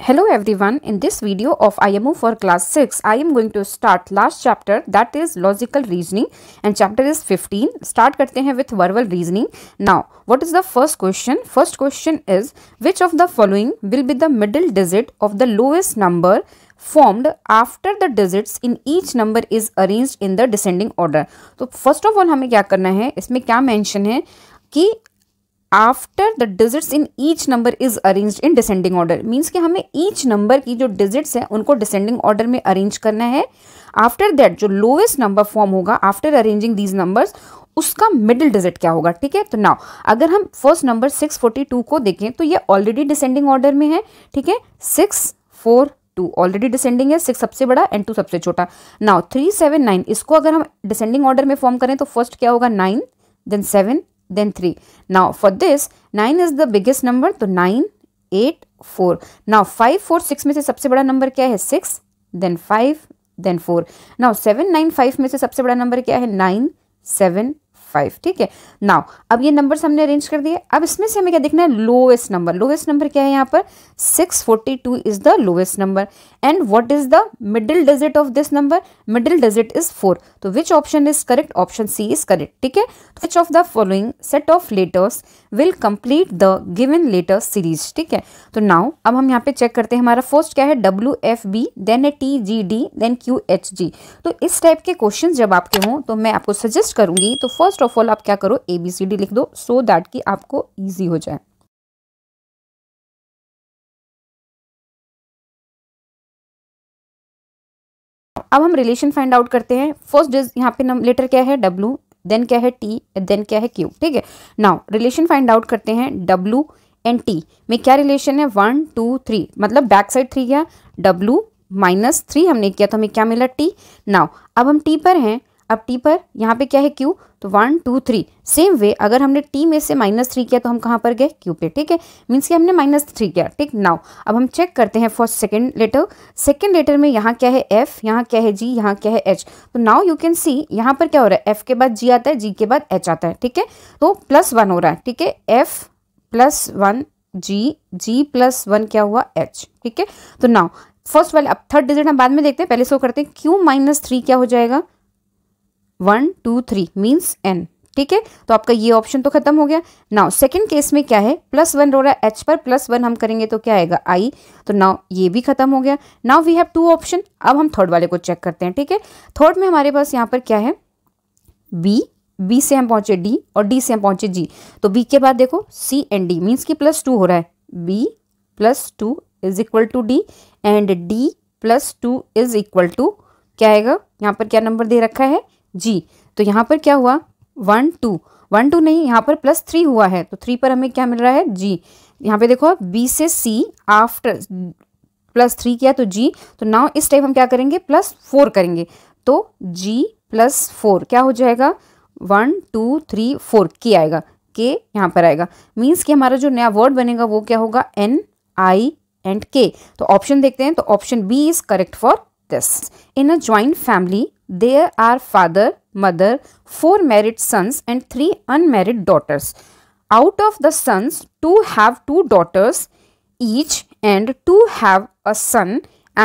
Hello everyone, in this video of IMO for class 6, I am going to start last chapter that is logical reasoning and chapter is 15. Start करते हैं with verbal reasoning. Now, what is the first question? First question is, which of the following will be the middle digit of the lowest number formed after the digits in each number is arranged in the descending order? तो first of all हमें क्या करना है, इसमें क्या mention है कि after the digits in each number is arranged in descending order. Means कि हमें ईच नंबर की जो डिजिट्स हैं उनको डिसेंडिंग ऑर्डर में अरेंज करना है. आफ्टर दैट जो लोएस्ट नंबर फॉर्म होगा आफ्टर अरेंजिंग दीज नंबर्स उसका मिडिल डिजिट क्या होगा. ठीक है, तो नाउ अगर हम फर्स्ट नंबर 642 को देखें तो ये ऑलरेडी डिसेंडिंग ऑर्डर में है. ठीक है, 642 ऑलरेडी डिसेंडिंग है, 6 सबसे बड़ा एंड 2 सबसे छोटा. नाउ 379 इसको अगर हम डिसेंडिंग ऑर्डर में फॉर्म करें तो फर्स्ट क्या होगा 9, then 7, then 3. Now for this 9 is the biggest number तो 9, 8, 4. Now 5, 4, 6 में से सबसे बड़ा नंबर क्या है 6, then 5, then 4. Now 7, 9, 5 में से सबसे बड़ा नंबर क्या है 9, 7, 5. ठीक है, now अब ये नंबर्स हमने अरेंज कर दिए. अब इसमें से हमें क्या देखना है, लोएस्ट नंबर. लोएस्ट नंबर क्या है यहाँ पर 642 is the lowest number. And what is the middle digit of this number, middle digit is 4. तो which option is correct, option C is correct. ठीक है, which of the following set of letters will complete the given letter series. ठीक है, तो now अब हम यहाँ पे चेक करते हैं हमारा फर्स्ट क्या है WFB, देन है TGD, देन QHG. तो इस टाइप के क्वेश्चन जब आपके हों तो मैं आपको सजेस्ट करूंगी तो फर्स्ट ऑफ ऑल आप क्या करो ABCD लिख दो सो दैट कि आपको ईजी हो जाए. अब हम रिलेशन फाइंड आउट करते हैं. फर्स्ट यहाँ पे लेटर क्या है W, देन क्या है T, देन क्या है Q. ठीक है, नाउ रिलेशन फाइंड आउट करते हैं W एंड T में क्या रिलेशन है 1, 2, 3. मतलब बैक साइड 3 गया, W -3 हमने किया तो हमें क्या मिला T. नाउ अब हम T पर हैं, अब T पर यहाँ पे क्या है Q, तो 1, 2, 3. सेम वे अगर हमने T में से -3 किया तो हम कहाँ पर गए Q पे. ठीक है, मीन्स कि हमने -3 किया. ठीक, नाउ अब हम चेक करते हैं for second letter. Second letter में यहाँ क्या है F, यहाँ क्या है G, यहाँ क्या है H. तो नाउ यू कैन सी यहाँ पर क्या हो रहा है, F के बाद G आता है, G के बाद H आता है. ठीक है, तो +1 हो रहा है. ठीक है, F +1 G, G +1 क्या हुआ H. ठीक है, तो नाउ फर्स्ट वाले अब थर्ड डिजिट हम बाद में देखते हैं, पहले शो करते हैं Q -3 क्या हो जाएगा 1, 2, 3 मीन्स N. ठीक है, तो आपका ये ऑप्शन तो खत्म हो गया. नाउ सेकंड केस में क्या है +1 हो रहा है H पर, +1 हम करेंगे तो क्या आएगा I. तो नाउ ये भी खत्म हो गया. Now we have 2 option. अब हम थर्ड वाले को चेक करते हैं. ठीक है, थर्ड में हमारे पास यहाँ पर क्या है B, B से हम पहुंचे D और D से हम पहुंचे G. तो B के बाद देखो C एंड D मीन्स कि +2 हो रहा है, B +2 is equal to D and D +2 is equal to क्या आएगा, यहाँ पर क्या नंबर दे रखा है G. तो यहाँ पर क्या हुआ 1, 2 नहीं यहाँ पर +3 हुआ है तो 3 पर हमें क्या मिल रहा है G. यहाँ पे देखो B से C आफ्टर +3 किया तो G. तो नाउ इस टाइप हम क्या करेंगे +4 करेंगे तो G +4 क्या हो जाएगा 1, 2, 3, 4 K आएगा, K यहाँ पर आएगा. मीन्स कि हमारा जो नया वर्ड बनेगा वो क्या होगा N, I and K. तो ऑप्शन देखते हैं, तो option B is correct for this. In a joint family There are father, mother, 4 married sons and 3 unmarried daughters. Out of the sons, 2 have 2 daughters each and 2 have a son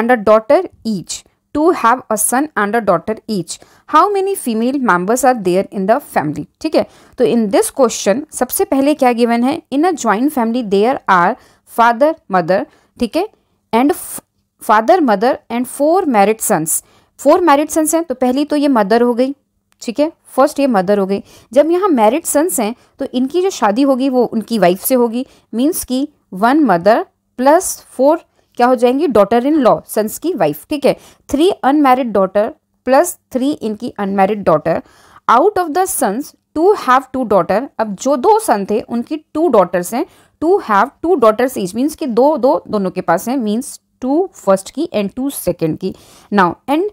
and a daughter each. 2 have a son and a daughter each. How many female members are there in the family? ठीक है, तो in this question सबसे पहले क्या given है, in a joint family there are father, mother, ठीक है, and father, mother and 4 married sons. 4 married sons हैं तो पहली तो ये मदर हो गई. ठीक है, फर्स्ट ये मदर हो गई. जब यहाँ मैरिड सन्स हैं तो इनकी जो शादी होगी वो उनकी वाइफ से होगी. मीन्स कि 1 मदर +4 क्या हो जाएंगी डॉटर इन लॉ, सन्स की वाइफ. ठीक है, 3 अनमैरिड डॉटर +3 इनकी unmarried daughter. Out of the sons 2 have 2 daughter. अब जो 2 सन थे उनकी 2 डॉटर्स हैं, 2 हैव 2 डॉटर्स ईच मीन्स कि 2 दोनों के पास हैं. मीन्स 2 फर्स्ट की एंड 2 सेकेंड की. Now and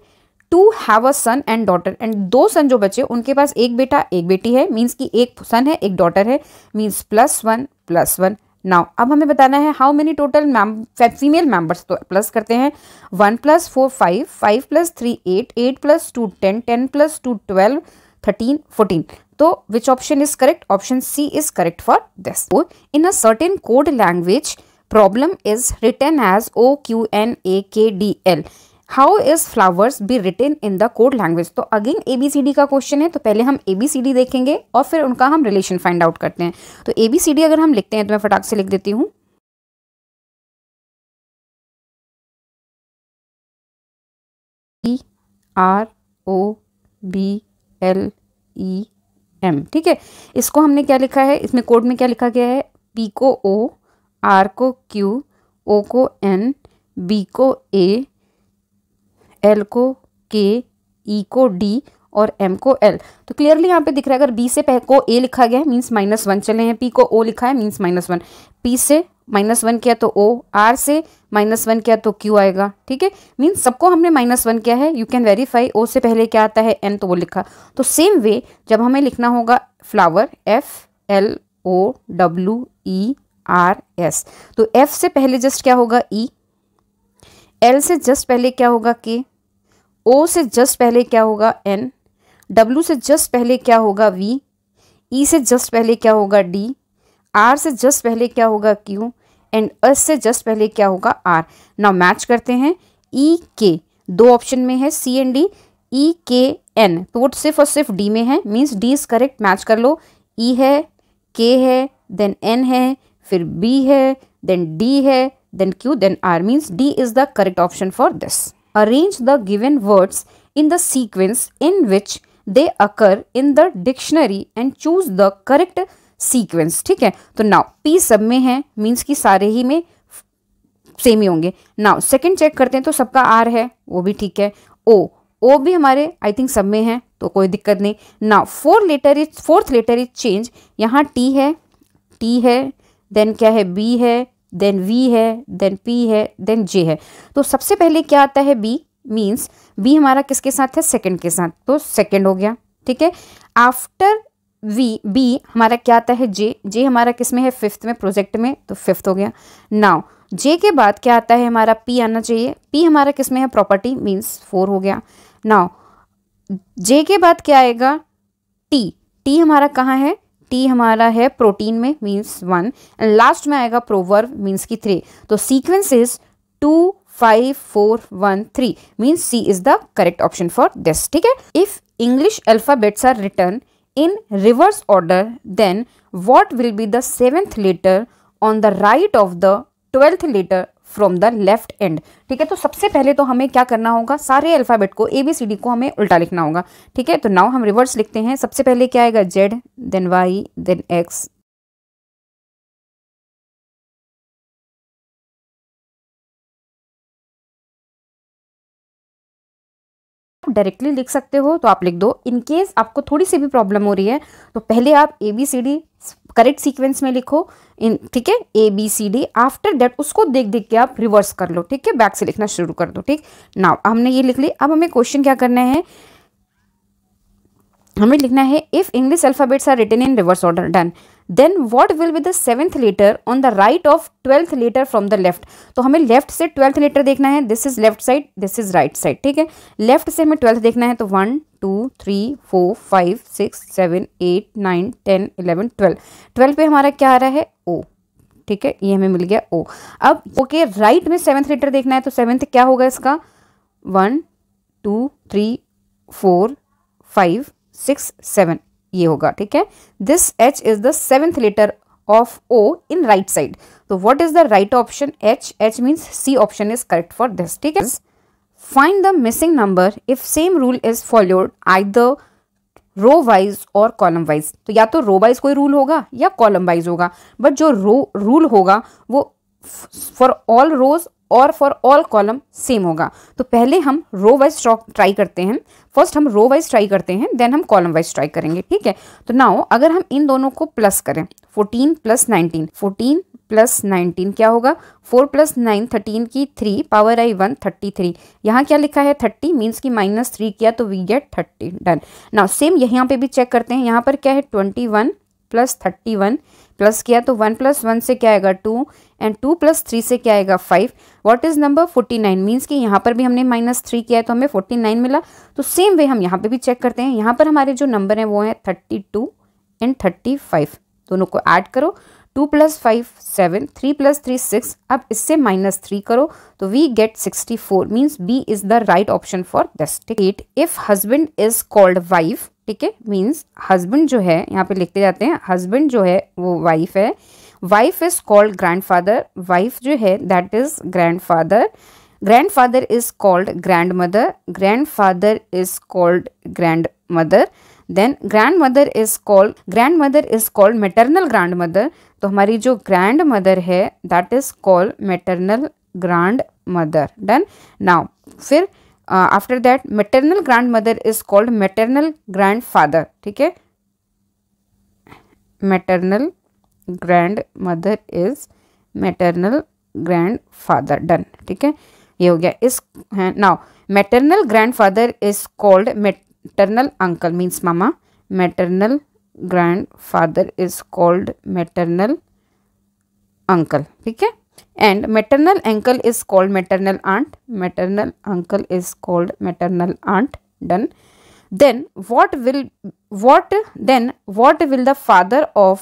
2 have a son and daughter and 2 son जो बचे उनके पास 1 बेटा 1 बेटी है. मीन्स कि 1 सन है 1 डॉटर है. मीन्स +1, +1. नाउ अब हमें बताना है how many total female members. तो प्लस करते हैं 1 + 4 5, 5 + 3 8, 8 + 2 10, 10 + 2 12, 13 14. तो which option is correct, option C is correct for this. In a certain code language Problem is written as OQNAKDL. How is flowers be written in the code language? तो again ABCD का question है, तो पहले हम ABCD देखेंगे और फिर उनका हम रिलेशन फाइंड आउट करते हैं। तो ABCD अगर हम लिखते हैं तो मैं फटाक से लिख देती हूँ। ROBLEM, ठीक है। इसको हमने क्या लिखा है, इसमें कोड में क्या लिखा गया है, P को O, R को Q, O को N, B को A, L को K, E को D और M को L। तो क्लियरली यहाँ पे दिख रहा है, अगर B से को A लिखा गया है मीन्स -1 चले हैं, P को O लिखा है मीन्स -1, P से -1 किया तो O, R से -1 किया तो Q आएगा, ठीक है। मीन्स सबको हमने -1 किया है। यू कैन वेरीफाई O से पहले क्या आता है N, तो वो लिखा। तो सेम वे जब हमें लिखना होगा फ्लावर FLOWERS, तो F से पहले जस्ट क्या होगा E, L से जस्ट पहले क्या होगा K, O से जस्ट पहले क्या होगा N, W से जस्ट पहले क्या होगा V, E से जस्ट पहले क्या होगा D, R से जस्ट पहले क्या होगा Q एंड S से जस्ट पहले क्या होगा R। नाउ मैच करते हैं, E K दो ऑप्शन में है, C and D, E K N तो वो सिर्फ और सिर्फ D में है, means D is correct. Match कर लो, E है, K है, देन N है, फिर B है, देन D है, then Q, then R, means D is the correct option for this. Arrange the given words in the sequence in which they occur in the dictionary and choose the correct sequence, ठीक है। तो now P सब में है means कि सारे ही में same ही होंगे। now second check करते हैं तो सबका R है, वो भी ठीक है। O भी हमारे I think सब में है, तो कोई दिक्कत नहीं। now fourth letter is change, यहाँ T है, then क्या है B है, देन V है, देन P है, देन J है। तो सबसे पहले क्या आता है B, मीन्स B हमारा किसके साथ है, सेकंड के साथ, तो सेकंड हो गया, ठीक है। आफ्टर B हमारा क्या आता है J हमारा किस में है, फिफ्थ में, प्रोजेक्ट में, तो फिफ्थ हो गया। नाउ J के बाद क्या आता है हमारा, P आना चाहिए, P हमारा किस में है, प्रॉपर्टी, मीन्स 4 हो गया। नाउ J के बाद क्या आएगा, T हमारा कहाँ है, T हमारा है प्रोटीन में, मीन्स 1 एंड लास्ट में आएगा प्रोवर्ब, मीन्स की 3। तो sequence is 2, 5, 4, 1, 3 means C is the correct option for this, ठीक है। If English alphabets are written in reverse order then what will be the 7th letter on the right of the 12th letter from the left end, ठीक है। तो सबसे पहले तो हमें क्या करना होगा, सारे अल्फ़ाबेट को ABCD को हमें उल्टा लिखना होगा, ठीक है। तो नाउ हम रिवर्स लिखते हैं, सबसे पहले क्या आएगा Z, then Y, then X, directly लिख सकते हो तो आप लिख दो। इनकेस आपको थोड़ी सी भी प्रॉब्लम हो रही है तो पहले आप ABCD करेक्ट सीक्वेंस में लिखो इन, ठीक है, ABCD। आफ्टर दैट उसको देख के आप रिवर्स कर लो, ठीक है, बैक से लिखना शुरू कर दो, ठीक। नाउ हमने ये लिख ली, अब हमें क्वेश्चन क्या करना है, हमें लिखना है if English alphabets are written in reverse order done then what will be the 7th letter on the right of 12th letter from the left. तो हमें लेफ्ट से 12th लेटर देखना है, this is left side, this is right side, ठीक है। Left से हमें 12th देखना है, तो 1, 2, 3, 4, 5, 6, 7, 8, 9, 10, 11, 12 12 पे हमारा क्या आ रहा है O, ठीक है, ये हमें मिल गया O। अब ओके राइट में 7th लेटर देखना है, तो 7th क्या होगा इसका, 1, 2, 3, 4, 5, 6, 7 ये होगा, ठीक है। This H is the 7th letter of O in right side, तो what is the right option, H means C option is correct for this, ठीक है। Find the missing number if same rule is followed either row wise और column wise. तो या तो row wise कोई rule होगा या कॉलम वाइज होगा, बट जो रो रूल होगा वो फॉर ऑल रोज और फॉर ऑल कॉलम सेम होगा। तो पहले हम रो वाइज ट्राई करते हैं, फर्स्ट हम रो वाइज ट्राई करते हैं, देन हम कॉलम वाइज ट्राई करेंगे, ठीक है। तो नाउ अगर हम इन दोनों को प्लस करें, 14 प्लस 19 क्या होगा, 4 प्लस 9 13 की 3 पावर आई 1 33। यहाँ क्या लिखा है 30 मीन्स कि -3 किया तो we get 30 done. Now same यहाँ पे भी चेक करते हैं, यहाँ पर क्या है 21 प्लस 31 प्लस किया तो 1 प्लस 1 से क्या आएगा 2 एंड 2 प्लस 3 से क्या आएगा 5। व्हाट इज नंबर 49 मीन्स कि यहाँ पर भी हमने -3 किया है तो हमें 49 मिला। तो सेम वे हम यहाँ पे भी चेक करते हैं, यहाँ पर हमारे जो नंबर हैं वो है 32 एंड 35, दोनों को ऐड करो 2 + 5 7, 3 + 3 6. अब इससे -3 करो तो we get 64. Means B is the right option for this. ठीक है. If husband is called wife, ठीक है, मीन्स हस्बैंड जो है, यहाँ पे लिखते जाते हैं, हस्बैंड जो है वो वाइफ है. Wife is called grandfather, wife जो है that is grandfather. Grandfather is called grandmother, grandfather is called grandmother. Then grandmother is called maternal grandmother. तो हमारी जो ग्रैंडमदर है that is called maternal grandmother. Done. Now फिर after that maternal grandmother is called maternal grandfather. ठीक है, maternal grandmother is maternal grandfather. Done. ठीक है, ये हो गया. इस now maternal grandfather is called maternal uncle, means मामा. Maternal grandfather is called maternal uncle. ठीक है. And maternal uncle is called maternal aunt. Maternal uncle is called maternal aunt. Done. Then what will the father of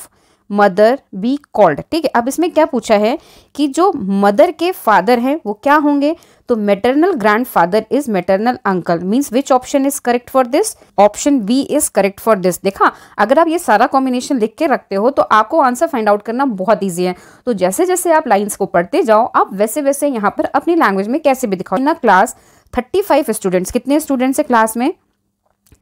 mother be called? ठीक है. अब इसमें क्या पूछा है कि जो mother के father हैं वो क्या होंगे? तो maternal grandfather is maternal uncle. Means which option is correct for this? Option B is correct for this. देखा, अगर आप ये सारा combination लिख के रखते हो तो आपको आंसर फाइंड आउट करना बहुत ईजी है. तो जैसे जैसे आप लाइन्स को पढ़ते जाओ आप वैसे वैसे यहाँ पर अपनी लैंग्वेज में कैसे भी दिखाओ ना. क्लास 35 स्टूडेंट्स, कितने स्टूडेंट्स है क्लास में?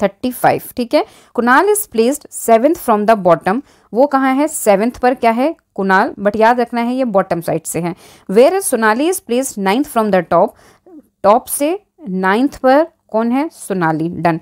35. ठीक है. Kunal is placed 7th from the bottom. वो कहाँ है? 7th पर क्या है? कुणाल, बट याद रखना है ये बॉटम साइड से है. Where is Sonali is placed 9th from the top. Top से 9th पर कौन है? Sonali. Done.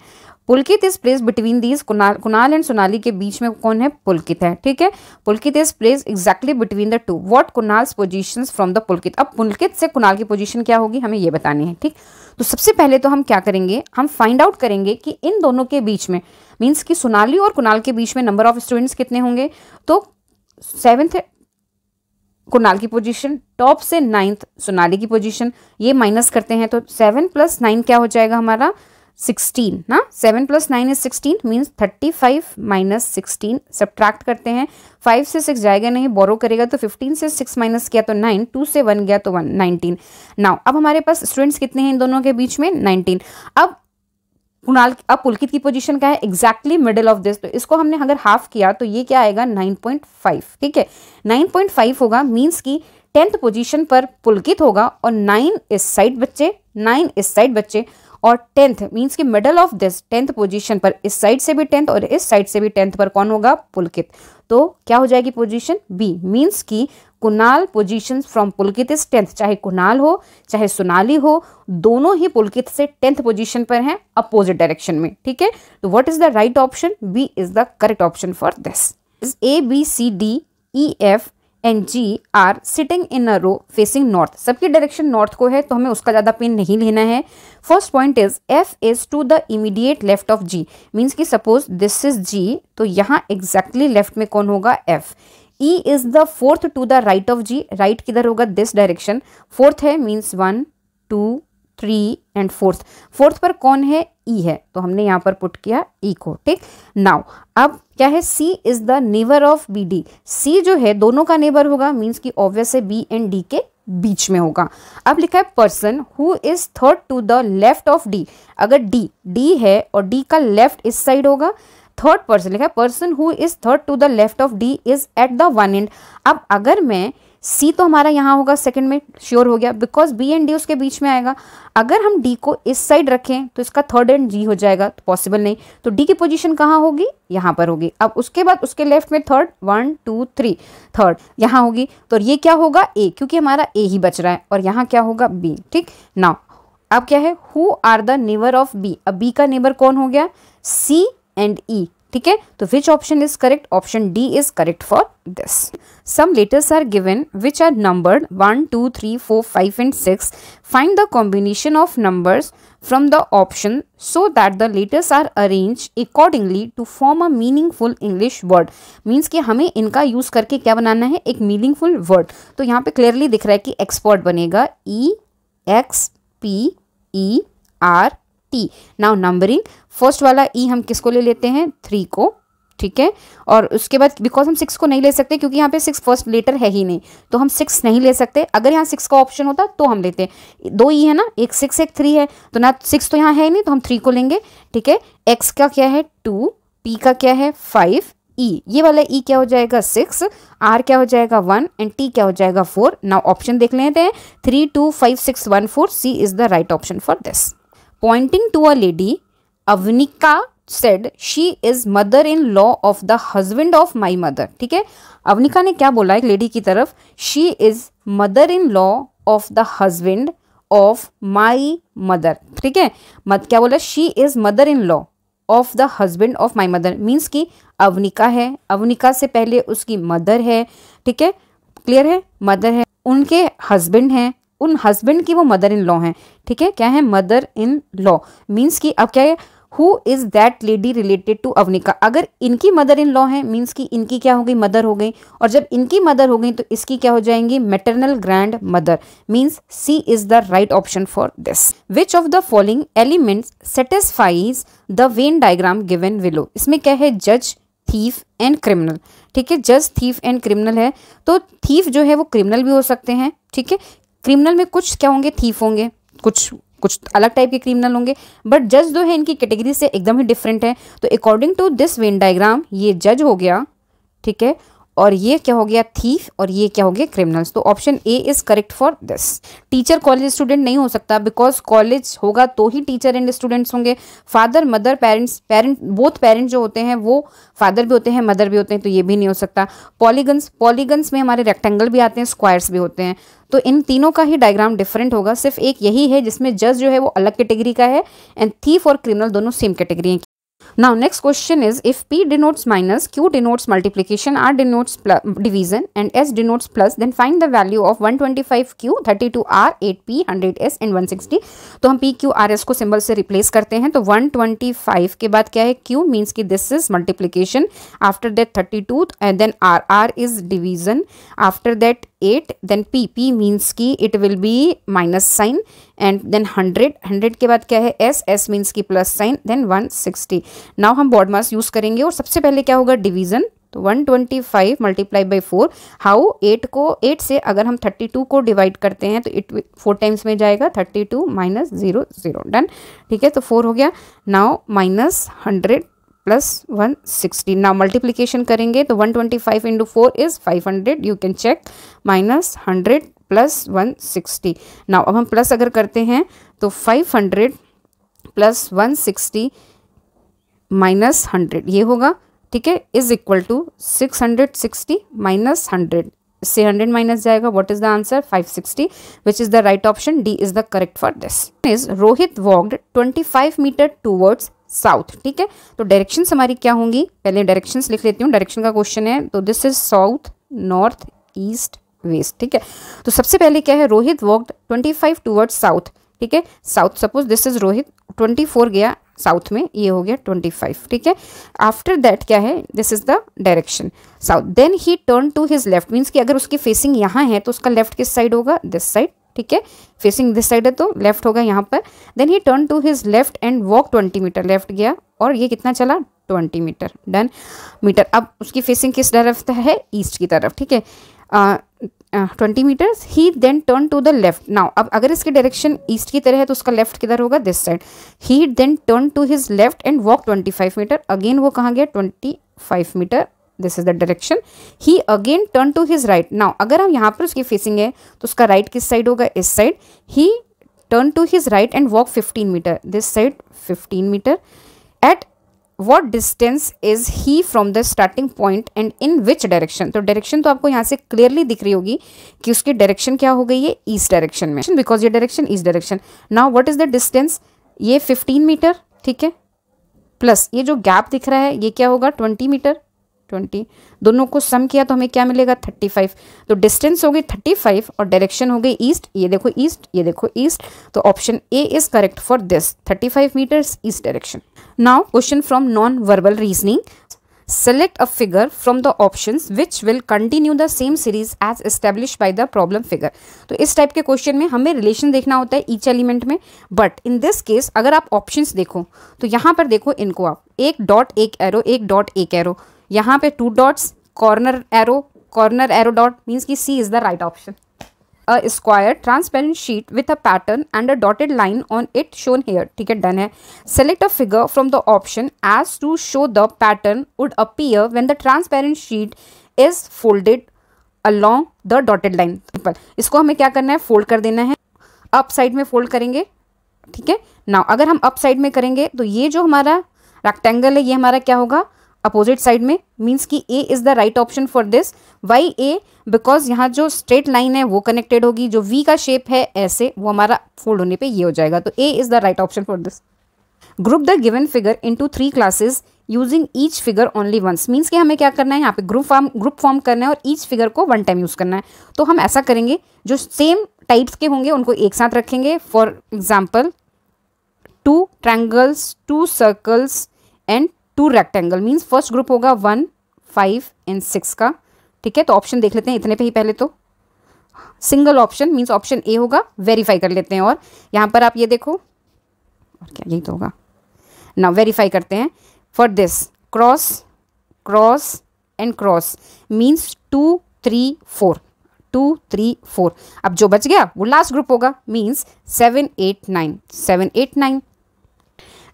Pulkit is placed between these. Kunal and Sonali के बीच में कौन है? पुलकित है. ठीक है. Pulkit is placed exactly between the two. What Kunal's positions from the Pulkit. अब पुलकित से कुणाल की पोजीशन क्या होगी हमें ये बतानी है. ठीक. तो सबसे पहले तो हम क्या करेंगे, हम फाइंड आउट करेंगे कि इन दोनों के बीच में, मीन्स कि सोनाली और कुणाल के बीच में नंबर ऑफ स्टूडेंट्स कितने होंगे. तो 7th कुणाल की पोजीशन, टॉप से 9th सोनाली की पोजीशन. ये माइनस करते हैं तो 7 + 9 क्या हो जाएगा हमारा? 16 ना. 7 + 9 is 16. मीन्स 35 - 16. सब्ट्रैक्ट करते हैं. 5 से 6 जाएगा नहीं, बोरो करेगा तो 15 से 6 माइनस किया तो 9, 2 से 1 गया तो 1, 19. नाउ अब हमारे पास स्टूडेंट्स कितने हैं इन दोनों के बीच में? 19. अब कुणाल, अब पुलकित की पोजीशन क्या है? Exactly middle of this. तो इसको हमने अगर हाफ किया तो ये क्या आएगा? 9.5. ठीक है, 9.5 होगा. मीन्स की 10th पोजीशन पर पुलकित होगा और 9 इस साइड बच्चे और 10th मीन्स कि middle of this 10th position पर इस साइड से भी 10th और इस साइड से भी 10th पर कौन होगा? पुलकित. तो क्या हो जाएगी पोजीशन? बी. मीन्स कि Kunal positions from Pulkit is 10th. चाहे कुणाल हो चाहे सोनाली हो, दोनों ही पुलकित से 10th पोजीशन पर हैं अपोजिट डायरेक्शन में. ठीक है. तो what is the right option? B is the correct option for this. A, B, C, D, E, F and G are sitting in a row facing north. सबकी direction north को है तो हमें उसका ज़्यादा पेन नहीं लेना है. First point is F is to the immediate left of G. मीन्स कि सपोज दिस इज G तो यहाँ एग्जैक्टली लेफ्ट में कौन होगा? F. E is the 4th to the right of G. Right किधर होगा? This direction. 4th है मीन्स 1, 2, 3 and 4th. 4th पर कौन है? E है तो हमने यहाँ पर पुट किया E को. ठीक. नाउ अब क्या है? C is the neighbour of B D. C जो है दोनों का नेबर होगा. मीन्स कि ऑब्वियस है B एंड D के बीच में होगा. अब लिखा है person who is 3rd to the left of D. अगर D है और D का लेफ्ट इस साइड होगा. 3rd पर्सन लिखा है person who is 3rd to the left of D is at the 1 end. अब अगर मैं C तो हमारा यहाँ होगा 2nd में, श्योर हो गया, बिकॉज B एंड D उसके बीच में आएगा. अगर हम D को इस साइड रखें तो इसका 3rd एंड G हो जाएगा तो पॉसिबल नहीं. तो D की पोजीशन कहाँ होगी? यहाँ पर होगी. अब उसके बाद उसके लेफ्ट में 3rd 1, 2, 3 3rd यहाँ होगी. तो ये क्या होगा? A, क्योंकि हमारा A ही बच रहा है. और यहाँ क्या होगा? B. ठीक. नाउ अब क्या है? Who are the neighbour of B. अब B का नेबर कौन हो गया? C and E. ठीक है. तो which option is correct? Option D is correct for this. Some letters are given which are numbered 1, 2, 3, 4, 5 and 6. Find the combination of numbers from the option so that the letters are arrange accordingly to form a meaningful English word. Means कि हमें इनका use करके क्या बनाना है? एक meaningful word. तो यहाँ पे क्लियरली दिख रहा है कि एक्सपर्ट बनेगा EXPERT. नाउ नंबरिंग, फर्स्ट वाला E हम किसको ले लेते हैं? 3 को. ठीक है। और उसके बाद बिकॉज हम 6 को नहीं ले सकते क्योंकि यहाँ पे 6 फर्स्ट लेटर है ही नहीं, तो हम 6 नहीं ले सकते। अगर यहाँ 6 का ऑप्शन होता तो हम लेते। 2 ई है ना, एक 6 एक 3 है, तो ना 6 तो यहाँ है ही नहीं, तो हम 3 को लेंगे। ठीक है, एक्स का क्या है 2, पी का क्या है 5, ई ये वाला ई क्या हो जाएगा 6, आर क्या हो जाएगा 1 एंड टी क्या हो जाएगा 4। नाउ ऑप्शन देख लेते हैं 3 2 5 6 1 4। C is the right option for this. Pointing to a lady Avanika said she is mother in law of the husband of my mother। ठीक है, अवनिका ने क्या बोला एक लेडी की तरफ, she is mother in law of the husband of my mother। ठीक है, मत क्या बोला, she is mother in law of the husband of my mother means कि अवनिका है, अवनिका से पहले उसकी मदर है। ठीक है, क्लियर है, मदर है, उनके हस्बैंड हैं, उन हस्बैंड की वो मदर इन लॉ हैं। ठीक है, क्या है मदर इन लॉ मीन्स कि अब क्या है who is that lady related to Avanika. अगर इनकी मदर इन लॉ है मीन्स कि इनकी क्या हो गई, मदर हो गई, और जब इनकी मदर हो गई तो इसकी क्या हो जाएंगी, maternal grand mother means C is the right option for this. Which of the following elements satisfies the Venn diagram given below. इसमें क्या है, जज, थीफ एंड क्रिमिनल। ठीक है, जज, थीफ एंड क्रिमिनल है, तो थीफ जो है वो क्रिमिनल भी हो सकते हैं। ठीक है, क्रिमिनल में कुछ क्या होंगे, थीफ होंगे, कुछ अलग टाइप के क्रिमिनल होंगे, बट जज जो है इनकी कैटेगरी से एकदम ही डिफरेंट है। तो according to this Venn diagram ये जज हो गया, ठीक है, और ये क्या हो गया थीफ, और ये क्या हो गया क्रिमिनल्स। तो option A is correct for this. Teacher college student नहीं हो सकता बिकॉज कॉलेज होगा तो ही टीचर एंड स्टूडेंट्स होंगे। Father, mother, parent both parents जो होते हैं वो फादर भी होते हैं मदर भी होते हैं, तो ये भी नहीं हो सकता। पॉलीगन्स में हमारे रेक्टेंगल भी आते हैं, स्क्वायर्स भी होते हैं, तो इन तीनों का ही डायग्राम डिफरेंट होगा। सिर्फ एक यही है जिसमें जज जो है वो अलग कैटेगरी का है एंड थीफ और क्रिमिनल दोनों सेम कैटेगरी हैं। Now next question is if P denotes minus, Q denotes multiplication, R denotes division and S denotes plus, then find the value of 125 Q, 32 R, 8 P, 100 S and 160। तो हम P, Q, R, S को symbol से replace करते हैं, तो 125 के बाद क्या है Q means कि this is multiplication, after that 32 and then R, R is division, after that 8, then P, P means कि it will be minus sign and then 100 के बाद क्या है S, S means कि plus sign, then 160। नाउ हम BODMAS use करेंगे और सबसे पहले क्या होगा डिवीजन, तो 125 मल्टीप्लाई बाई 4, हाउ 8 से अगर हम 32 को डिवाइड करते हैं तो इट 4 टाइम्स में जाएगा, 32 माइनस 0 0 डन। ठीक है, तो 4 हो गया। Now minus 100 plus 160, now multiplication करेंगे तो 125 into 4 is 500, you can check, minus 100 plus 160। Now अब हम प्लस अगर करते हैं तो 500 प्लस 160 माइनस 100 ये होगा, ठीक है, इज इक्वल टू 660 माइनस 100 से 100 माइनस जाएगा, what is the answer 560 which is the right option. D is the correct for this. Is Rohit walked 25 meter towards south. ठीक है, तो डायरेक्शंस हमारी क्या होंगी, पहले डायरेक्शंस लिख लेती हूँ, डायरेक्शन का क्वेश्चन है, तो this is south, north, east, west. ठीक है, तो सबसे पहले क्या है रोहित वॉक्ड 25 टूवर्ड्स साउथ। ठीक है, south suppose this is Rohit, 24 गया साउथ में, ये हो गया 25। ठीक है, आफ्टर दैट क्या है this is the direction south, then he turn to his left means कि अगर उसकी फेसिंग यहाँ है तो उसका लेफ्ट किस साइड होगा, दिस साइड। ठीक है, फेसिंग दिस साइड है तो लेफ्ट होगा यहाँ पर, then he turn to his left and walk 20 meter, left गया और ये कितना चला 20 मीटर डन मीटर। अब उसकी फेसिंग किस तरफ है, ईस्ट की तरफ। ठीक है, 20 meters, he then turn to the left. Now अब अगर इसकी डायरेक्शन ईस्ट की तरह है तो उसका लेफ्ट किधर होगा, this side. He then turn to his left and walk 25 meter, again वो कहाँ गया 25 meter, this is the direction. He again turn to his right. Now अगर हम यहाँ पर उसकी फेसिंग है तो उसका राइट किस साइड होगा, इस side. He turn to his right and walk 15 meter, this side 15 meter. At what distance is he from the starting point and in which direction. तो डायरेक्शन तो आपको यहाँ से क्लियरली दिख रही होगी कि उसकी डायरेक्शन क्या हो गई है, ईस्ट डायरेक्शन में, बिकॉज ये direction east direction. Now what is the distance, ये 15 मीटर ठीक है, प्लस ये जो गैप दिख रहा है ये क्या होगा 20 मीटर, दोनों को सम किया तो हमें क्या मिलेगा 35। तो डिस्टेंस हो गई 35 और डायरेक्शन हो गई ईस्ट, ये देखो ईस्ट, ये देखो ईस्ट, तो option A is correct for this, 35 meters east direction. Now question from non verbal reasoning. Select a figure from the options which will continue the same series as established by the problem figure. तो इस type के question में हमें relation देखना होता है each element में, but in this case अगर आप ऑप्शंस देखो तो यहाँ पर देखो इनको आप एक डॉट एक एरो, एक डॉट एक एरो, यहाँ पे two dots, corner arrow, corner arrow dot, means कि C is the right option. A square transparent sheet with a pattern and a dotted line on it shown here. ठीक है, done है. Select a figure from the option as to show the pattern would appear when the transparent sheet is folded along the dotted line. Simple, इसको हमें क्या करना है, fold कर देना है. अप साइड में फोल्ड करेंगे, ठीक है. नाउ अगर हम अप साइड में करेंगे तो ये जो हमारा रेक्टेंगल है ये हमारा क्या होगा अपोजिट साइड में, मीन्स कि A is the right option for this. Why A, because यहाँ जो स्ट्रेट लाइन है वो कनेक्टेड होगी, जो वी का शेप है ऐसे वो हमारा फोल्ड होने पे ये हो जाएगा, तो A is the right option for this. Group the given figure into 3 classes using each figure only once, means कि हमें क्या करना है यहाँ पे ग्रुप फॉर्म करना है और ईच फिगर को वन टाइम यूज़ करना है. तो हम ऐसा करेंगे, जो सेम टाइप्स के होंगे उनको एक साथ रखेंगे. For example 2 triangles, 2 circles and 2 rectangle, means first group होगा 1, 5 एंड 6 का, ठीक है. तो ऑप्शन देख लेते हैं इतने पे ही पहले, तो single option means option A होगा. वेरीफाई कर लेते हैं और यहाँ पर आप ये देखो, और क्या यही तो होगा ना, वेरीफाई करते हैं. For this cross, cross and cross, means 2, 3, 4, 2, 3, 4. अब जो बच गया वो लास्ट ग्रुप होगा, means 7, 8, 9, 7, 8, 9.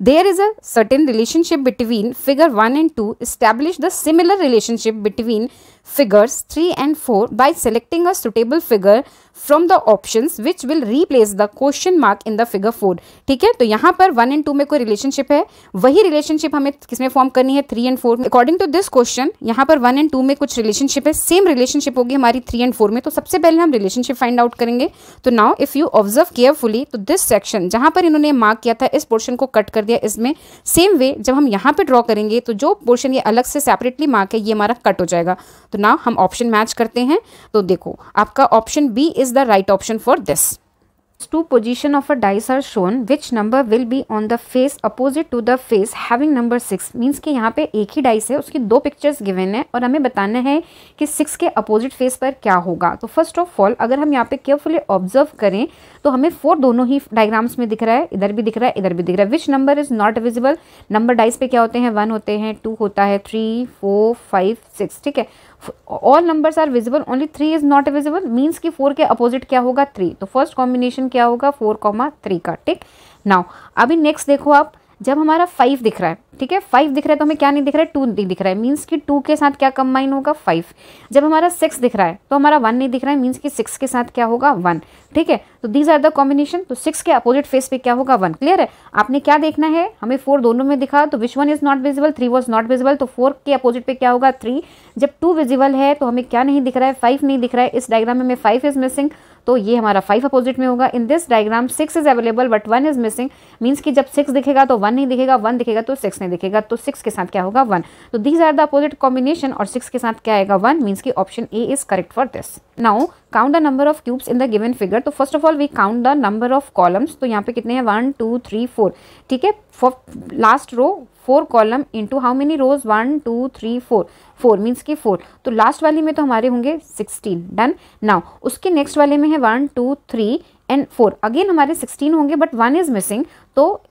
There is a certain relationship between figure 1 and 2. Establish the similar relationship between figures 3 and 4 by selecting a suitable figure from the options which will replace the question mark in the figure 4. ठीक है, तो यहाँ पर 1 and 2 में कोई relationship है, वही relationship हमें किसमें form करनी है, 3 and 4 में. According to this question, यहाँ पर 1 and 2 में कुछ relationship है, same relationship होगी हमारी 3 and 4 में. तो सबसे पहले हम relationship find out करेंगे. तो now if you observe carefully, तो this section जहाँ पर इन्होंने mark किया था इस portion को cut कर दिया, इसमें सेम वे जब हम यहाँ पे ड्रॉ करेंगे तो जो पोर्शन ये अलग से सेपरेटली मार्क है ये हमारा कट हो जाएगा. तो नाउ हम ऑप्शन मैच करते हैं, तो देखो आपका option B is the right option for this. Two position of a dice are shown which number will be on the face opposite to the face having number 6, means कि यहाँ पे एक ही dice है, उसकी 2 पिक्चर्स गिवन है और हमें बताना है कि 6 के अपोजिट फेस पर क्या होगा. तो फर्स्ट ऑफ ऑल अगर हम यहाँ पे केयरफुली ऑब्जर्व करें तो हमें 4 दोनों ही डायग्राम्स में दिख रहा है, इधर भी दिख रहा है, इधर भी दिख रहा है. Which number is not visible, number dice पे क्या होते हैं, 1 होते हैं, 2 होता है, 3, 4, 5, 6, ठीक है. All numbers are visible, only 3 is not visible, means कि 4 के अपोजिट क्या होगा 3. तो फर्स्ट कॉम्बिनेशन क्या होगा 4, 3 का, ठीक. नाउ अभी नेक्स्ट देखो आप, जब हमारा 5 दिख रहा है, ठीक है, 5 दिख रहा है तो हमें क्या नहीं दिख रहा है, 2 नहीं दिख रहा है, मीन्स कि 2 के साथ क्या कंबाइन होगा 5. जब हमारा 6 दिख रहा है तो हमारा 1 नहीं दिख रहा है, मीन्स कि 6 के साथ क्या होगा 1, ठीक है. तो दीज आर द कॉम्बिनेशन, तो 6 के अपोजिट फेस पे क्या होगा 1. क्लियर है, आपने क्या देखना है, हमें 4 दोनों में दिखा तो which one is not visible, 3 was not visible, तो 4 के अपोजिट पे क्या होगा 3. जब 2 विजिबल है तो हमें क्या नहीं दिख रहा है, 5 नहीं दिख रहा है, इस डायग्राम में हमें 5 इज मिसिंग, तो ये हमारा 5 अपोजिट में होगा. In this diagram 6 is available but 1 is missing, means कि जब 6 दिखेगा तो 1 नहीं दिखेगा, 1 दिखेगा तो 6 नहीं दिखेगा, तो 6 के साथ क्या होगा 1. तो these are the opposite combination और 6 के साथ क्या आएगा 1, मीन्स कि option A is correct for this. Now count the number of cubes in the given figure, तो first of all we count the number of columns, तो यहाँ पे कितने हैं 1, 2, 3, 4, ठीक है. Last row 4 column into how many rows 1, 2, 3, 4, 4, means कि 4. तो लास्ट वाले में तो हमारे होंगे 16, डन. नाउ उसके नेक्स्ट वाले में है 1, 2, 3 एंड 4, अगेन हमारे 16 होंगे बट 1 इज मिसिंग, तो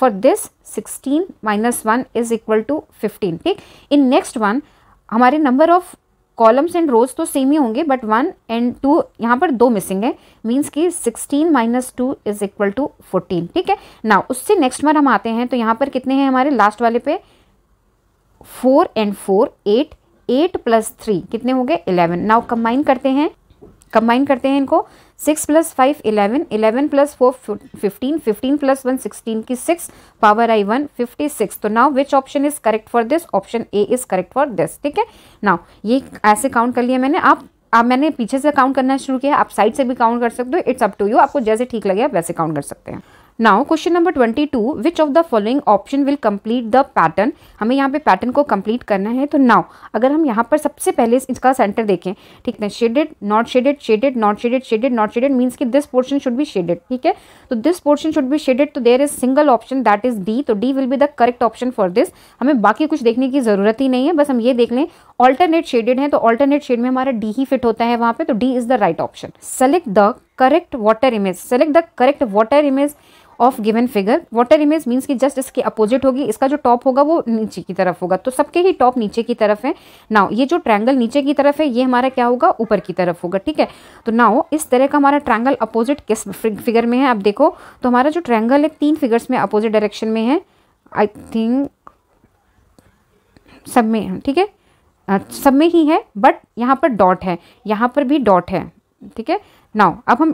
फॉर दिस 16 - 1 = 15, ठीक. इन नेक्स्ट वन हमारे number of columns and rows तो सेम ही होंगे बट 1 एंड 2 यहाँ पर 2 मिसिंग है, मीन्स कि 16 - 2 = 14, ठीक है. नाउ उससे नेक्स्ट बार हम आते हैं तो यहाँ पर कितने हैं हमारे लास्ट वाले पे 4 एंड 4, 8, 8 + 3 कितने हो गए 11. नाउ कंबाइन करते हैं इनको, 6 + 5 11, 11 + 4 15, 15 + 1 16 की 6 पावर आई 1 56. तो now which option is correct for this, option A is correct for this, ठीक है. नाउ ये ऐसे काउंट कर लिया मैंने, मैंने पीछे से काउंट करना शुरू किया, आप साइड से भी काउंट कर सकते हो, इट्स अप टू यू, आपको जैसे ठीक लगे आप वैसे काउंट कर सकते हैं. Now question number 22, which of the following option will complete the pattern. हमें यहाँ पे पैटर्न को कंप्लीट करना है। तो नाउ अगर हम यहाँ पर सबसे पहले इसका सेंटर देखें, ठीक है, shaded, not shaded, shaded, not shaded, shaded, not shaded means कि this portion should be shaded, ठीक है। तो this portion should be shaded, तो there is single option that is D, तो D will be the correct option for this. हमें बाकी कुछ देखने की जरूरत ही नहीं है, बस हम ये देख लें ऑल्टरनेट शेडेड है तो ऑल्टरनेट शेड में हमारा डी ही फिट होता है वहाँ पे, तो D is the right option. Select the correct water image, select the correct water image of given figure. Water image means कि जस्ट इसके अपोजिट होगी, इसका जो टॉप होगा वो नीचे की तरफ होगा, तो सबके ही टॉप नीचे की तरफ है। नाउ ये जो ट्रायंगल नीचे की तरफ है ये हमारा क्या होगा, ऊपर की तरफ होगा, ठीक है। तो नाउ इस तरह का हमारा ट्रायंगल अपोजिट किस फिगर में है आप देखो, तो हमारा जो ट्रायंगल है तीन फिगर्स में अपोजिट डायरेक्शन में है, आई थिंक सब में, ठीक है, सब में ही है, बट यहाँ पर डॉट है, यहाँ पर भी डॉट है, ठीक है। नाउ अब हम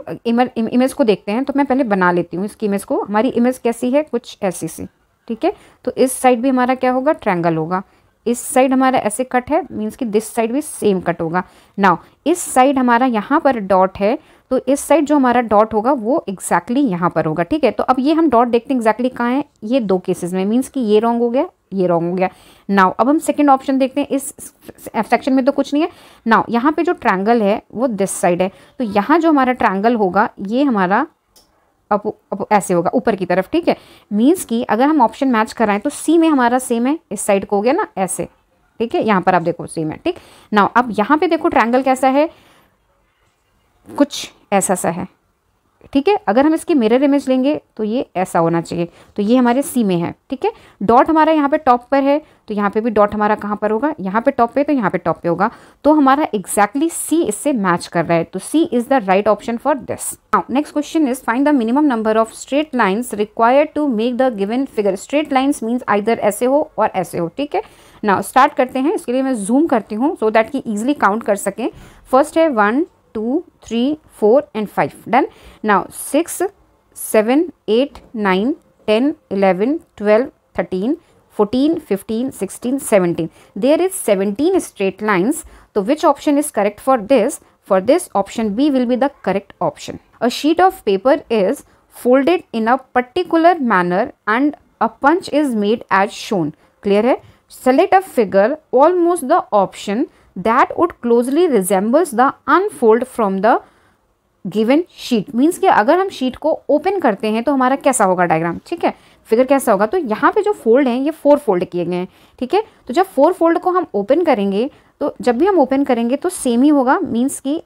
इमेज को देखते हैं, तो मैं पहले बना लेती हूँ इसकी इमेज को। हमारी इमेज कैसी है, कुछ ऐसी सी, ठीक है। तो इस साइड भी हमारा क्या होगा, ट्रायंगल होगा, इस साइड हमारा ऐसे कट है, मींस कि दिस साइड भी सेम कट होगा। नाउ इस साइड हमारा यहाँ पर डॉट है, तो इस साइड जो हमारा डॉट होगा वो एग्जैक्टली यहाँ पर होगा, ठीक है। तो अब ये हम डॉट देखते हैं एग्जैक्टली कहाँ है, ये दो केसेस में, मीन्स कि ये रॉन्ग हो गया, ये रॉन्ग हो गया। नाउ अब हम सेकंड ऑप्शन देखते हैं, इस सेक्शन में तो कुछ नहीं है। नाउ यहाँ पे जो ट्रायंगल है वो दिस साइड है, तो यहाँ जो हमारा ट्रायंगल होगा ये हमारा ऐसे होगा ऊपर की तरफ, ठीक है। मीन्स कि अगर हम ऑप्शन मैच कराएं तो सी में हमारा सेम है, इस साइड को हो गया ना ऐसे, ठीक है, यहाँ पर आप देखो सेम है, ठीक। नाउ अब यहाँ पे देखो ट्रायंगल कैसा है, कुछ ऐसा सा है, ठीक है। अगर हम इसकी मिरर इमेज लेंगे तो ये ऐसा होना चाहिए, तो ये हमारे सी में है, ठीक है। डॉट हमारा यहाँ पे टॉप पर है, तो यहाँ पे भी डॉट हमारा कहाँ पर होगा, यहाँ पे टॉप पे, तो यहाँ पे टॉप पे होगा, तो हमारा एग्जैक्टली सी इससे मैच कर रहा है, तो C is the right option for this. Now next question is find the minimum number of straight lines required to make the given figure. Straight lines means either ऐसे हो और ऐसे हो, ठीक है। नाउ स्टार्ट करते हैं, इसके लिए मैं जूम करती हूँ सो दैट कि ईजिली काउंट कर सकें। फर्स्ट है 1, 2, 3, 4 and 5, done। Now 6, 7, 8, 9, 10, 11, 12, 13, 14, 15, 16, 17. There is 17 straight lines. So which option is correct for this? For this, option B will be the correct option. A sheet of paper is folded in a particular manner and a punch is made as shown. Clear है? Select a figure almost the option that would closely resembles the unfold from the given sheet। Means कि अगर हम sheet को open करते हैं तो हमारा कैसा होगा डायग्राम, ठीक है, फिगर कैसा होगा। तो यहाँ पे जो फोल्ड हैं ये 4 फोल्ड किए गए हैं, ठीक है। तो जब 4 फोल्ड को हम ओपन करेंगे, तो जब भी हम ओपन करेंगे तो सेम ही होगा, मीन्स कि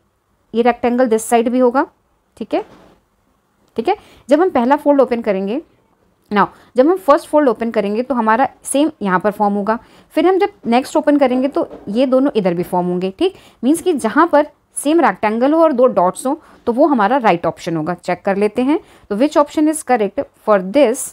ये रेक्टेंगल दिस साइड भी होगा, ठीक है, ठीक है। जब हम पहला फोल्ड ओपन करेंगे, नाउ जब हम फर्स्ट फोल्ड ओपन करेंगे तो हमारा सेम यहाँ पर फॉर्म होगा, फिर हम जब नेक्स्ट ओपन करेंगे तो ये दोनों इधर भी फॉर्म होंगे, ठीक। मीन्स कि जहाँ पर सेम रेक्टेंगल हो और 2 डॉट्स हो तो वो हमारा राइट ऑप्शन होगा। चेक कर लेते हैं, तो which option is correct for this?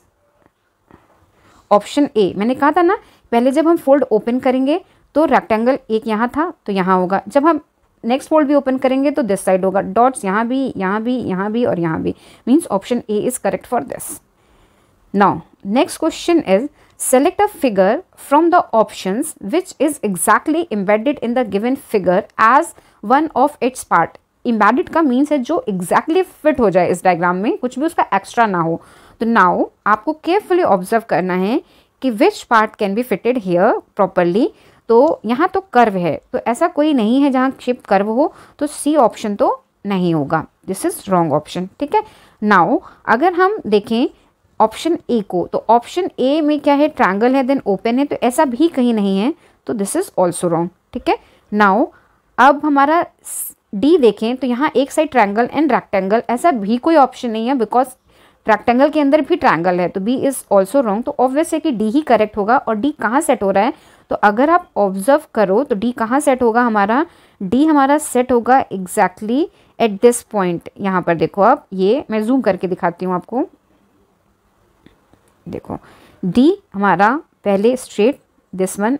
Option A. मैंने कहा था ना, पहले जब हम फोल्ड ओपन करेंगे तो रेक्टेंगल एक यहाँ था तो यहाँ होगा, जब हम नेक्स्ट फोल्ड भी ओपन करेंगे तो दिस साइड होगा, डॉट्स यहाँ भी, यहाँ भी, यहाँ भी और यहाँ भी, means option A is correct for this. Now next question is select a figure from the options which is exactly embedded in the given figure as one of its part। Embedded का means है जो exactly fit हो जाए इस diagram में, कुछ भी उसका एक्स्ट्रा ना हो। तो now आपको carefully observe करना है कि which part can be fitted here properly। तो यहाँ तो कर्व है, तो ऐसा कोई नहीं है जहाँ शेप कर्व हो, तो C ऑप्शन तो नहीं होगा, दिस इज रॉन्ग ऑप्शन, ठीक है। Now अगर हम देखें ऑप्शन ए को, तो ऑप्शन ए में क्या है, ट्रायंगल है, देन ओपन है, तो ऐसा भी कहीं नहीं है, तो दिस इज ऑल्सो रॉन्ग, ठीक है। नाउ अब हमारा डी देखें, तो यहाँ एक साइड ट्रायंगल एंड रेक्टेंगल, ऐसा भी कोई ऑप्शन नहीं है बिकॉज रेक्टेंगल के अंदर भी ट्रायंगल है, तो बी इज ऑल्सो रॉन्ग। तो ऑब्वियस है कि डी ही करेक्ट होगा, और डी कहाँ सेट हो रहा है, तो अगर आप ऑब्जर्व करो तो डी कहाँ सेट होगा, हमारा डी हमारा सेट होगा एग्जैक्टली एट दिस पॉइंट। यहाँ पर देखो आप, ये मैं जूम करके दिखाती हूँ आपको, देखो डी हमारा पहले स्ट्रेट, दिस वन,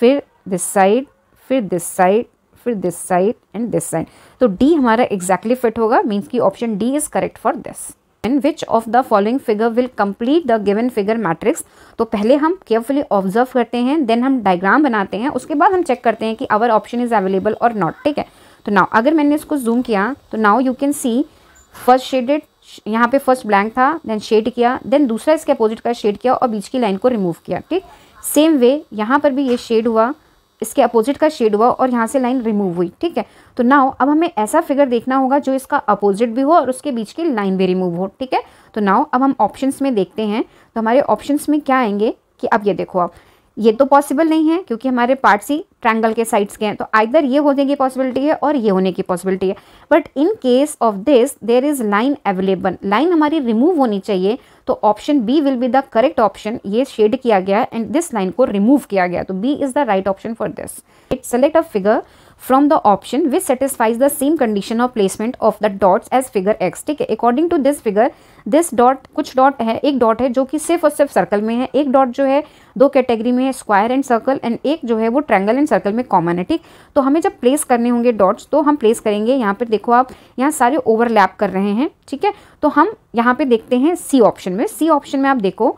फिर दिस साइड, फिर दिस साइड, फिर this side and this side, तो डी हमारा एग्जैक्टली फिट होगा, मीन्स कि option D is correct for this. And which of the following figure will complete the given figure matrix. तो पहले हम carefully observe करते हैं, देन हम डायग्राम बनाते हैं, उसके बाद हम चेक करते हैं कि आवर ऑप्शन इज अवेलेबल और नॉट, ठीक है। तो नाउ अगर मैंने इसको जूम किया, तो now you can see first shaded, यहाँ पे फर्स्ट ब्लैंक था, देन शेड किया, देन दूसरा इसके अपोजिट का शेड किया और बीच की लाइन को रिमूव किया। ठीक, सेम वे यहाँ पर भी ये शेड हुआ, इसके अपोजिट का शेड हुआ और यहाँ से लाइन रिमूव हुई। ठीक है, तो नाउ अब हमें ऐसा फिगर देखना होगा जो इसका अपोजिट भी हो और उसके बीच की लाइन भी रिमूव हो। ठीक है, तो नाउ अब हम ऑप्शंस में देखते हैं, तो हमारे ऑप्शंस में क्या आएंगे कि अब ये देखो, आप ये तो पॉसिबल नहीं है क्योंकि हमारे पार्ट्स ही ट्रायंगल के साइड्स के हैं, तो आइदर ये होने की पॉसिबिलिटी है और ये होने की पॉसिबिलिटी है। But in case of this there is line available, line हमारी रिमूव होनी चाहिए, तो option B will be the correct option. ये शेड किया गया है एंड दिस लाइन को रिमूव किया गया, तो B is the right option for this. It select a figure from the option which satisfies the same condition of placement of the dots as figure X. ठीक है, according to this figure this dot, कुछ dot है, एक dot है जो कि सिर्फ और सिर्फ सर्कल में है, एक डॉट जो है दो कैटेगरी में है, स्क्वायर एंड सर्कल, एंड एक जो है वो ट्रायंगल एंड सर्कल में कॉमन है। ठीक, तो हमें जब प्लेस करने होंगे डॉट्स तो हम प्लेस करेंगे, यहाँ पर देखो आप यहाँ सारे ओवरलैप कर रहे हैं। ठीक है, तो हम यहाँ पे देखते हैं सी ऑप्शन में। सी ऑप्शन में आप देखो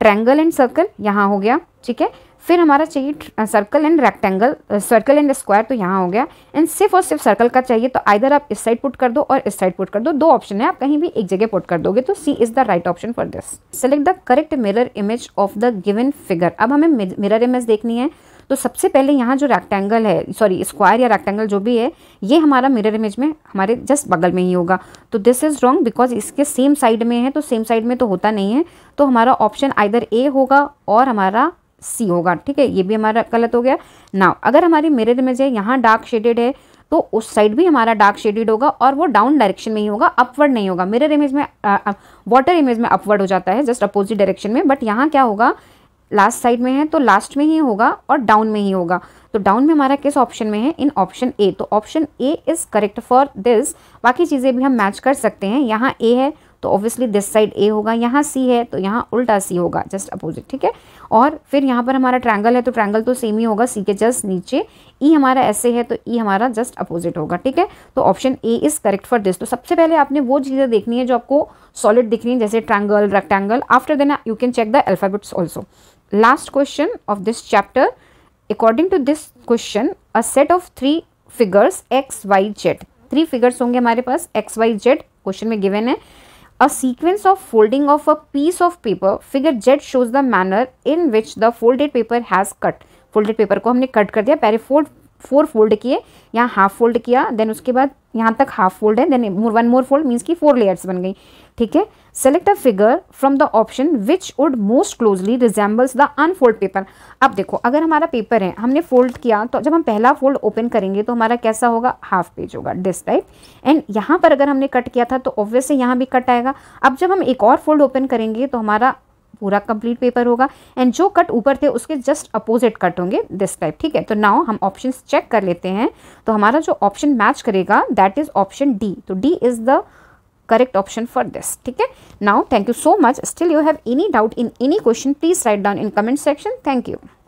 ट्रायंगल एंड सर्कल यहाँ हो गया, ठीक है, फिर हमारा चाहिए circle and rectangle, circle and square तो यहाँ हो गया, एंड सिर्फ और सिर्फ सर्कल का चाहिए तो आइदर आप इस साइड पुट कर दो और इस साइड पुट कर दो, दो ऑप्शन है, आप कहीं भी एक जगह पुट कर दोगे, तो C is the right option for this. Select the correct mirror image of the given figure. अब हमें मिरर इमेज देखनी है, तो सबसे पहले यहाँ जो रेक्टेंगल है, सॉरी स्क्वायर या रेक्टेंगल जो भी है, ये हमारा मिरर इमेज में हमारे जस्ट बगल में ही होगा, तो दिस इज़ रॉन्ग बिकॉज इसके सेम साइड में है, तो सेम साइड में तो होता नहीं है, तो हमारा ऑप्शन आइदर ए होगा और हमारा सी होगा। ठीक है, ये भी हमारा गलत हो गया। नाउ अगर हमारी मिरर इमेज है यहाँ डार्क शेडेड है, तो उस साइड भी हमारा डार्क शेडेड होगा और वो डाउन डायरेक्शन में ही होगा, अपवर्ड नहीं होगा। मिरर इमेज में वाटर इमेज में अपवर्ड हो जाता है जस्ट अपोजिट डायरेक्शन में, बट यहाँ क्या होगा, लास्ट साइड में है तो लास्ट में ही होगा और डाउन में ही होगा, तो डाउन में हमारा किस ऑप्शन में है, इन ऑप्शन ए, तो option A is correct for this. बाकी चीज़ें भी हम मैच कर सकते हैं, यहाँ ए है तो ऑब्वियसली दिस साइड ए होगा, यहाँ सी है तो यहाँ उल्टा सी होगा, जस्ट अपोजिट। ठीक है, और फिर यहाँ पर हमारा ट्रायंगल है तो ट्रायंगल तो सेम ही होगा, सी के जस्ट नीचे ई हमारा ऐसे है तो ई हमारा जस्ट अपोजिट होगा। ठीक है, तो option A is correct for this. तो सबसे पहले आपने वो चीज़ें देखनी है जो आपको सॉलिड दिख रही है, जैसे triangle, rectangle. After then you can check the alphabets also. Last question of this chapter, according to this question a set of 3 figures X Y Z, 3 figures होंगे हमारे पास एक्स वाई जेड, क्वेश्चन में given है। A sequence of folding of a piece of paper, figure Z shows the manner in which the folded paper has cut. Folded paper को हमने cut कर दिया, पहले 4 फोल्ड किए, यहाँ हाफ फोल्ड किया, देन उसके बाद यहाँ तक हाफ फोल्ड है, then one more fold, means की 4 लेयर्स बन गई। ठीक है, select a figure from the option which would most closely resembles the unfold paper. अब देखो अगर हमारा पेपर है, हमने फोल्ड किया, तो जब हम पहला फोल्ड ओपन करेंगे तो हमारा कैसा होगा, हाफ पेज होगा दिस टाइप, एंड यहाँ पर अगर हमने कट किया था तो ऑब्वियसली यहाँ भी कट आएगा। अब जब हम एक और फोल्ड ओपन करेंगे तो हमारा पूरा कंप्लीट पेपर होगा, एंड जो कट ऊपर थे उसके जस्ट अपोजिट कट होंगे दिस टाइप। ठीक है, तो नाउ हम ऑप्शंस चेक कर लेते हैं, तो हमारा जो ऑप्शन मैच करेगा दैट इज ऑप्शन डी, तो D is the correct option for this. ठीक है, now thank you so much. Still you have any doubt in any question, please write down in comment section. Thank you.